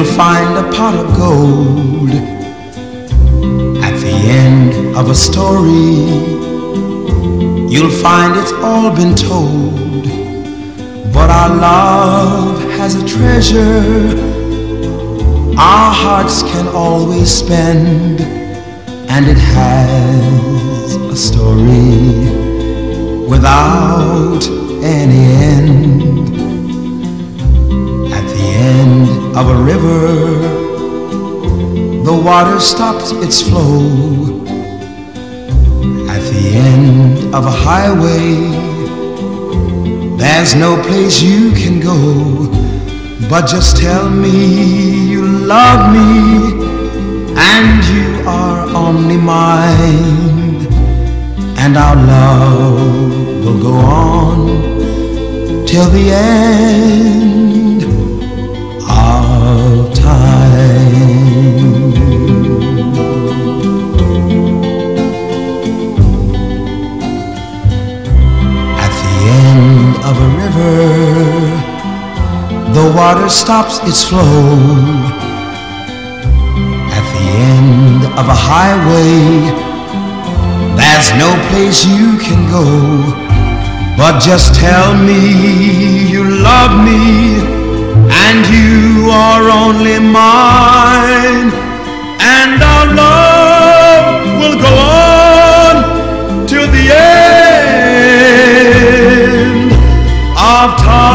you'll find a pot of gold at the end of a story. You'll find it's all been told, but our love has a treasure our hearts can always spend, and it has a story without any end. At the end of a river, the water stops its flow. At the end of a highway, there's no place you can go, but just tell me you love me and you are only mine, and our love will go on till the end of time. Of a river, the water stops its flow. At the end of a highway, there's no place you can go, but just tell me you love me and you are only mine, and our love will go on till the end of time.